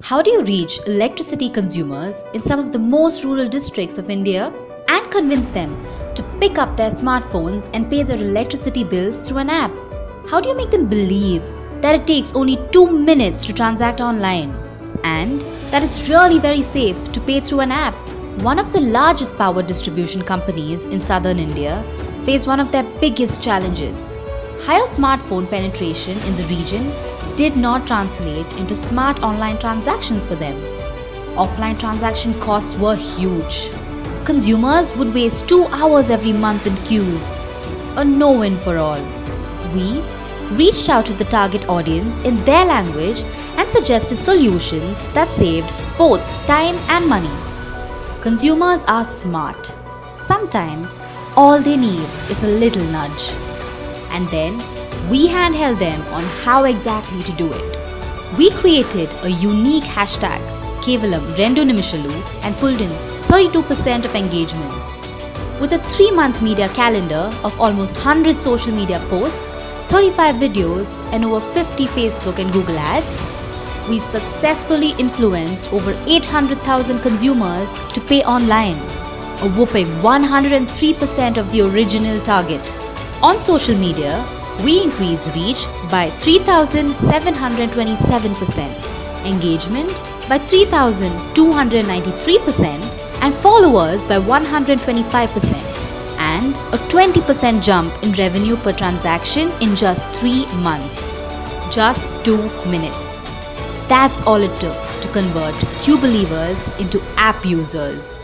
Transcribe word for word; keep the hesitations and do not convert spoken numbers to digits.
How do you reach electricity consumers in some of the most rural districts of India and convince them to pick up their smartphones and pay their electricity bills through an app? How do you make them believe that it takes only two minutes to transact online and that it's really very safe to pay through an app? One of the largest power distribution companies in southern India face one of their biggest challenges. Higher smartphone penetration in the region did not translate into smart online transactions for them. Offline transaction costs were huge. Consumers would waste two hours every month in queues. A no-win for all. We reached out to the target audience in their language and suggested solutions that saved both time and money. Consumers are smart. Sometimes all they need is a little nudge. And then we handheld them on how exactly to do it. We created a unique hashtag, Kavalam Rendu Nimishalu, and pulled in thirty-two percent of engagements. With a three-month media calendar of almost one hundred social media posts, thirty-five videos and over fifty Facebook and Google ads, we successfully influenced over eight hundred thousand consumers to pay online, a whopping one hundred three percent of the original target. On social media, we increased reach by three thousand seven hundred twenty-seven percent, engagement by three thousand two hundred ninety-three percent and followers by one hundred twenty-five percent, and a twenty percent jump in revenue per transaction in just three months. Just two minutes. That's all it took to convert Q believers into app users.